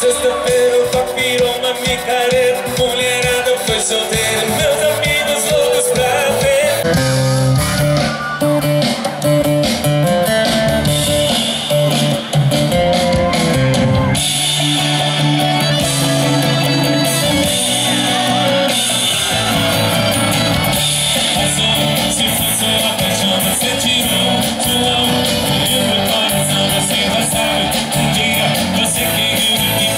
sexta-feira o toque virou uma micareta. Mulherada foi solteira, meus amigos loucos pra ver. Passou, se passou, a paixão você tirou, você tirou de um teve meu coração, você já sabe. Um dia você me rir e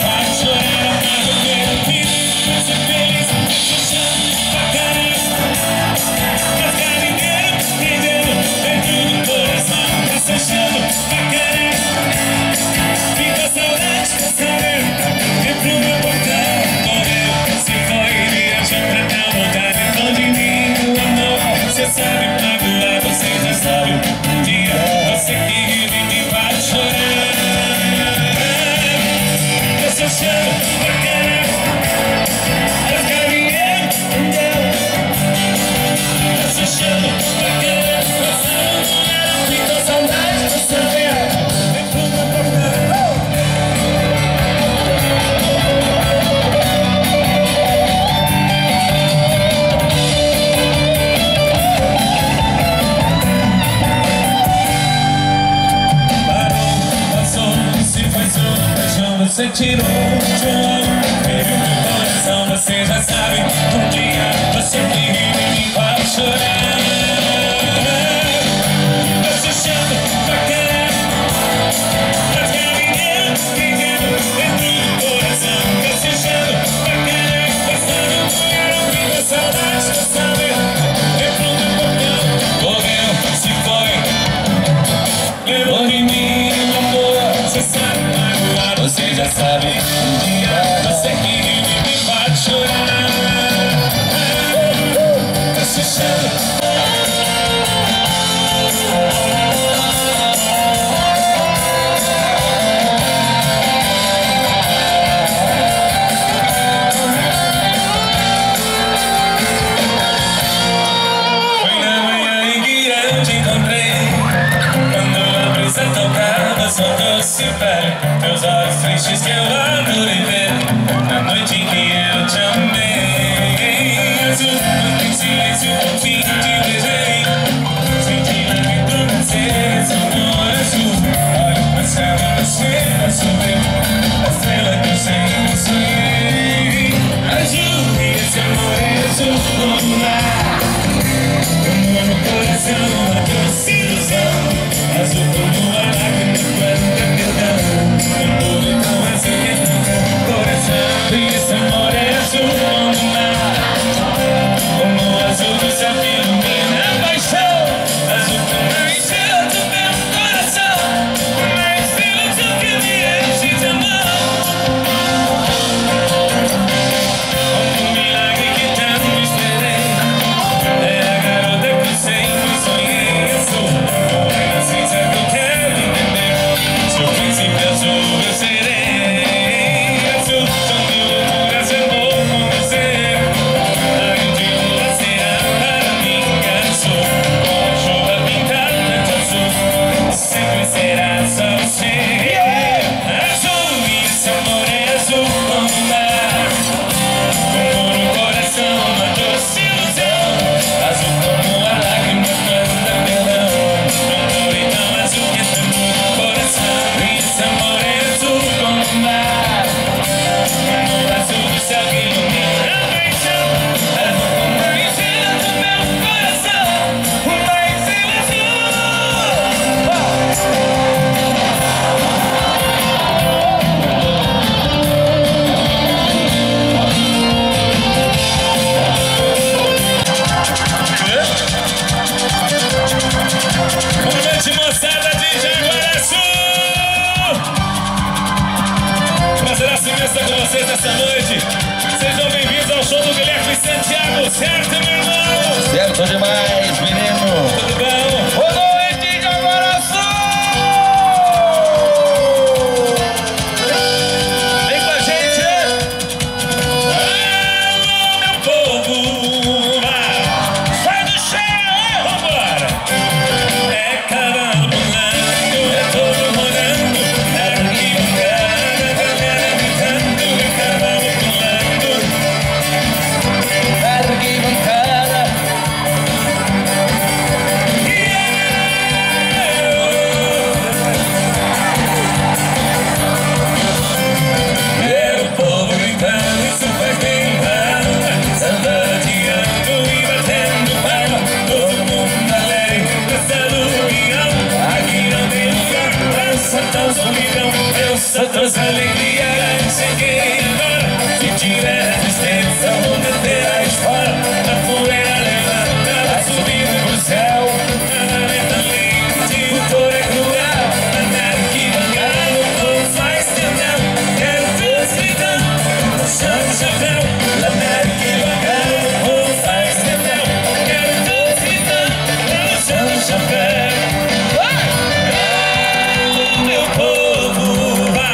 vai chorar. Você chama pra cá, pra caminhar, vivendo dentro do coração. Você chama pra cá, passando por ela, minha saudade, você sabe. Eu pronto por não, correu, se foi, levou em mim, amor, você sabe. Você já sabe, um dia você que me faz chorar. Tá se chorando. Foi na manhã em que eu te encontrei, quando a brisa tocava, só doce pele. Teus olhos tristes que eu adorei ver, na noite em que eu te amei. Azul, não tem silêncio, no fim te beijei. Senti na vida francesa, um olho azul. Olha pra cima, você azul. A estrela que eu sempre sonhei. Azul, e esse amor é azul como o mar. Como no coração, a doce ilusão. Azul como a lágrima, quanta perdão. Essa noite, sejam bem-vindos ao show do Guilherme Santiago, certo, meu irmão? Certo demais, menino. Tudo bom? Boa noite de coração! Vem com a gente! Alô, meu povo! Sai do chão! Vambora! É caramba, é todo morando, é o que me nosotros alegría enseguida, si tiras dentro onde terás fora, a poeira levantada, a subir pro céu, nada lentamente, o cor é cruel, andar equivocado, não faz tendão, quero ver gritando, no chão de chapéu, andar equivocado, não faz tendão, quero ver gritando, no chão de chapéu. Meu povo vai.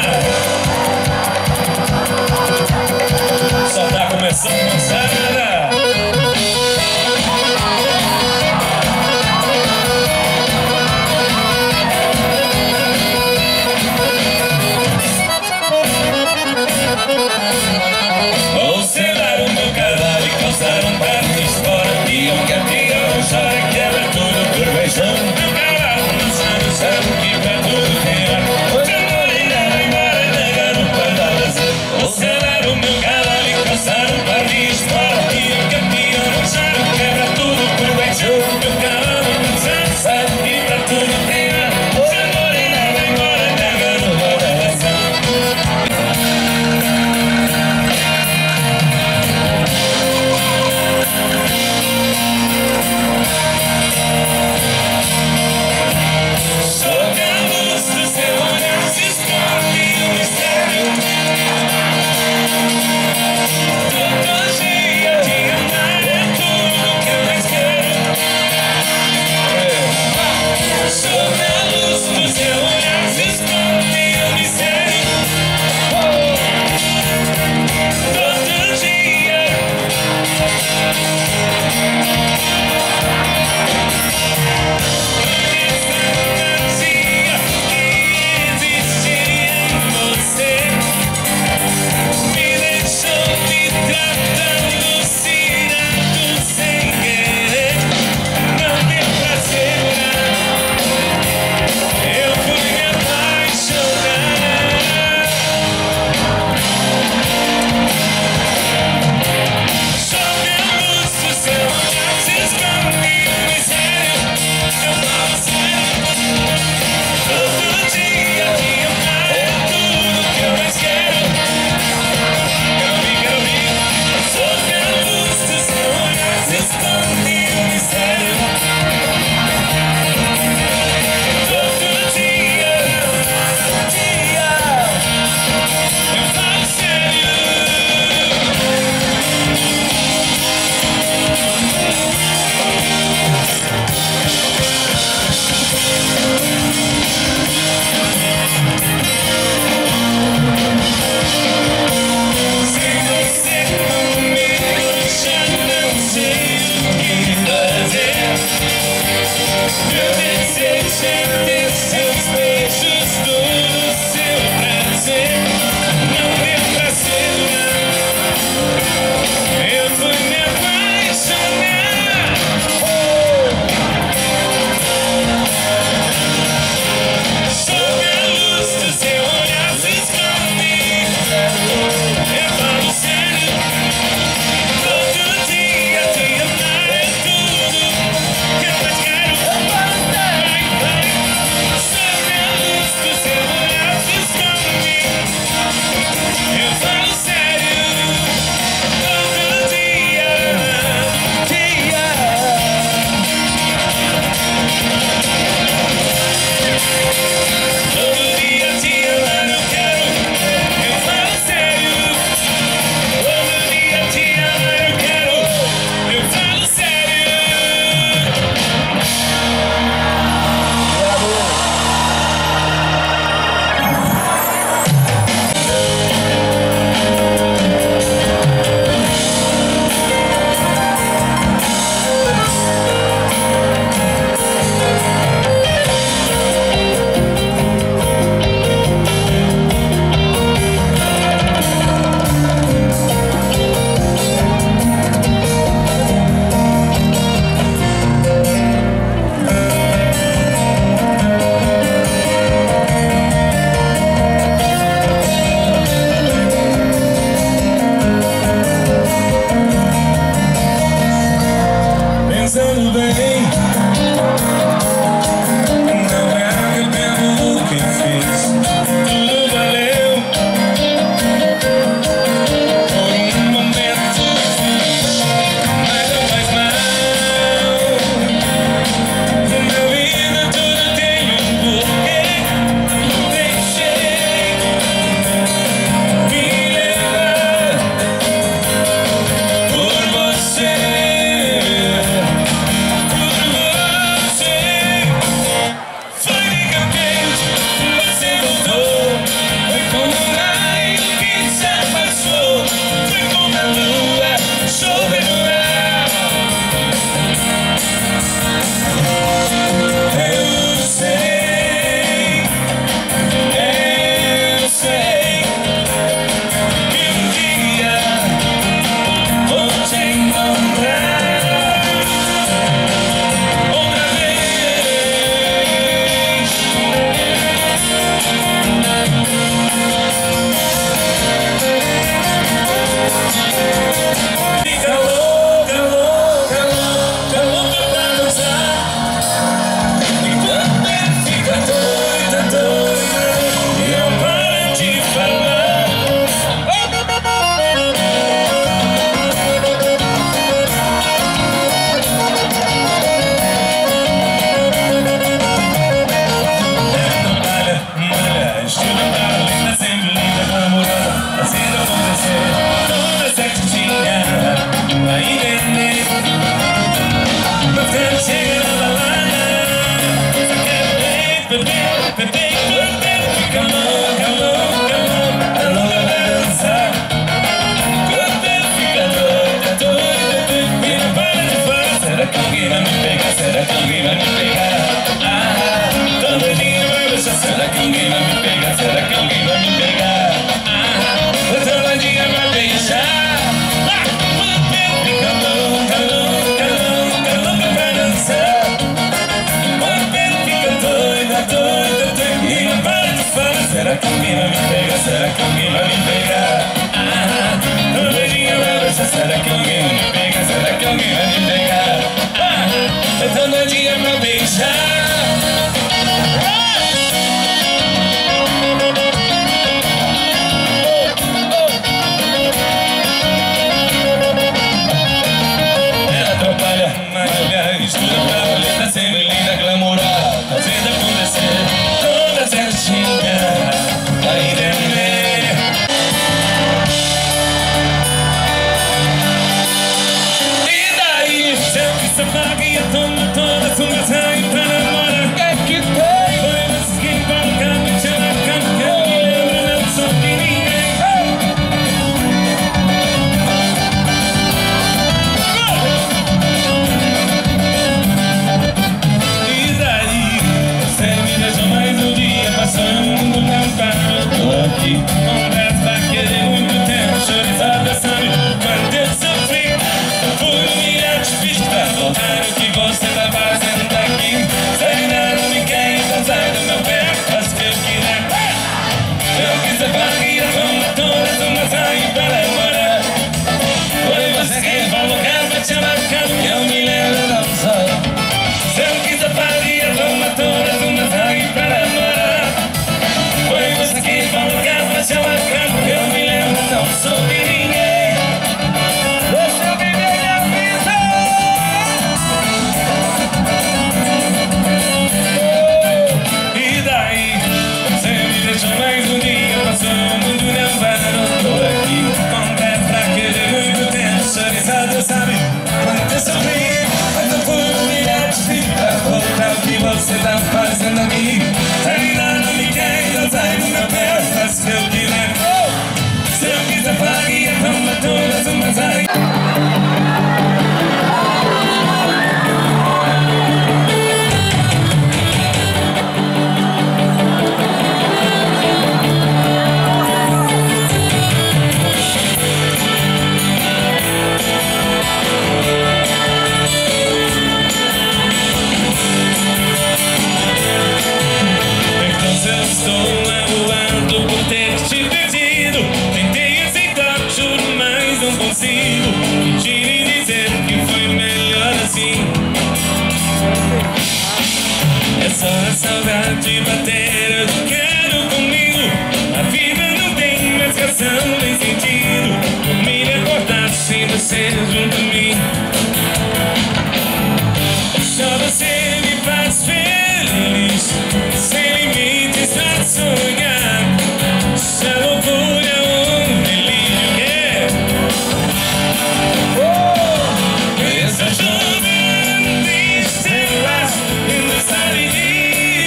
This is the last in the sunny deep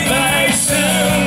by sun.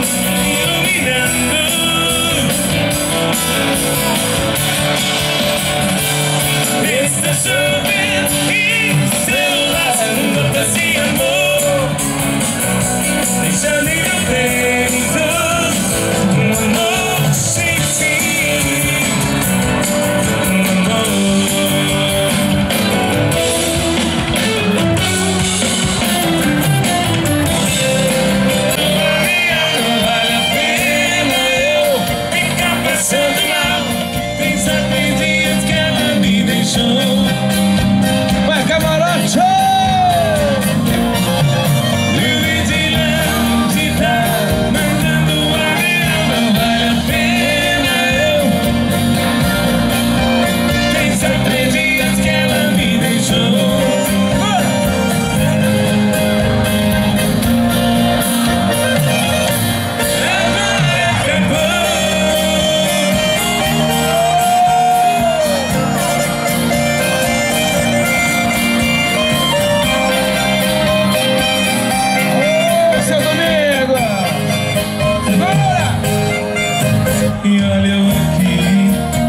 E olha eu aqui,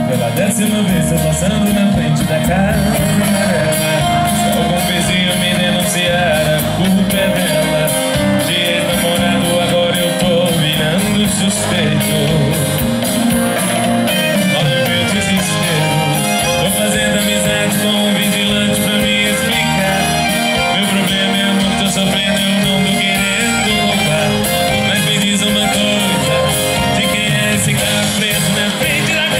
pela 10ª vez, tô passando na frente da casa. Se algum vizinho me denunciar, a culpa é dela. De ex-namorado agora eu tô virando suspeito. Olha o meu desespero, tô fazendo amizade com um vigilante pra me explicar. Meu problema é o amor, tô sofrendo, eu não tô querendo roubar. Mas me diz uma coisa, de quem é esse cara preso na frente da casa?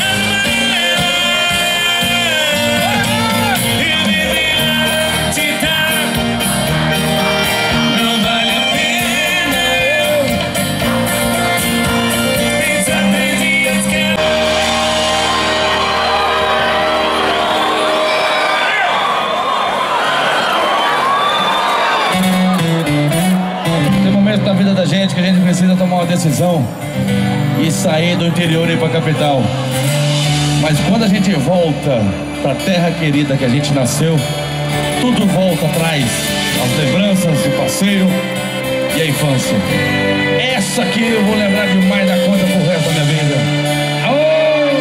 Da vida da gente, que a gente precisa tomar uma decisão e sair do interior e ir pra capital. Mas quando a gente volta pra terra querida que a gente nasceu, tudo volta atrás, as lembranças, o passeio e a infância. Essa aqui eu vou lembrar demais da conta pro resto da minha vida. Aô!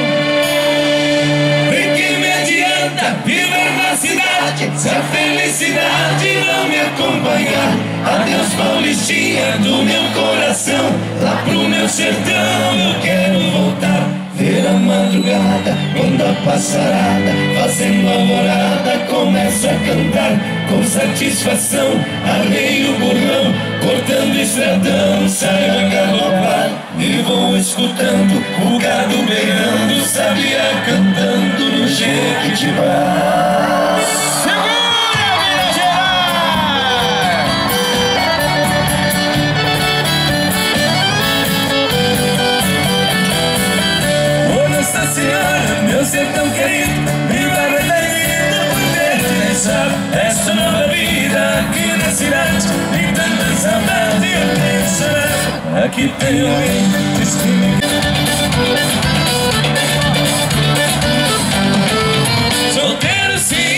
E que me adianta viver na cidade se a felicidade não me acompanhar? Adeus Paulistinha do meu coração, lá pro meu sertão eu quero voltar. Ver a madrugada, quando a passarada, fazendo alvorada, começa a cantar. Com satisfação, arrei o burrão, cortando estradão, saio a galopar. E vou escutando o gado beirando, sabia cantando no Jequitibá. Meu sertão querido, viva rederido por ter te deixado essa nova vida aqui na cidade. E tanta saudade eu tenho chorado. Aqui tem alguém que solteiro sim,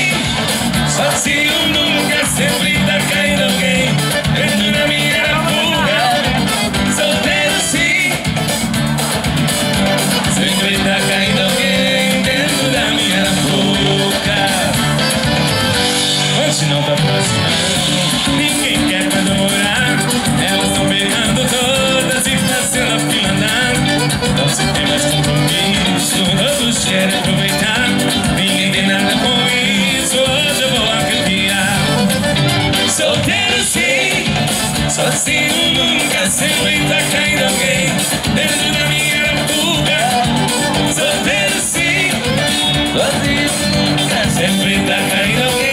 sozinho nunca, sempre tá caindo alguém dentro da minha fuga. Solteiro sim, sempre tá caindo alguém não tá próxima. Ninguém quer namorar, elas estão berrando todas e fazendo a fila andar. Não se tem mais compromisso, todos querem aproveitar. Ninguém tem nada com isso, hoje eu vou acabar. Solteiro sim, sozinho nunca, sempre tá caindo alguém dentro da minha fuga. Solteiro sim, sozinho nunca, sempre tá caindo alguém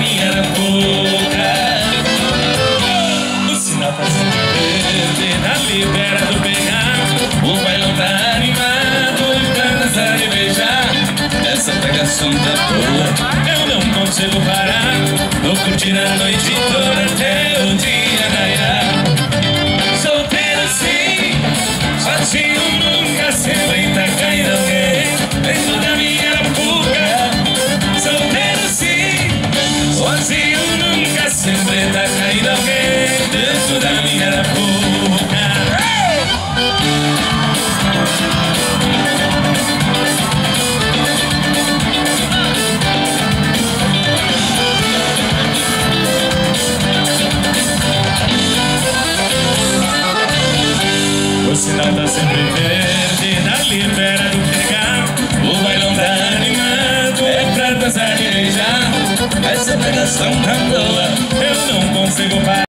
minha boca. O sinal tá sendo verde na libera do BH. O bailão tá animado pra dançar e beijar. Essa pegação tá boa, eu não consigo parar. Vou curtir a noite toda até o dia raiar. Solteiro sim, sozinho nunca, sempre tá caindo alguém dentro da minha boca. Solteiro sim, sozinho nunca, sempre tá caindo alguém dentro da minha boca. O sinal tá sempre verde na libera do pegar. O bailão tá animado, é pra dançar e beijar. Essa pegação tá boa, eu não consigo parar.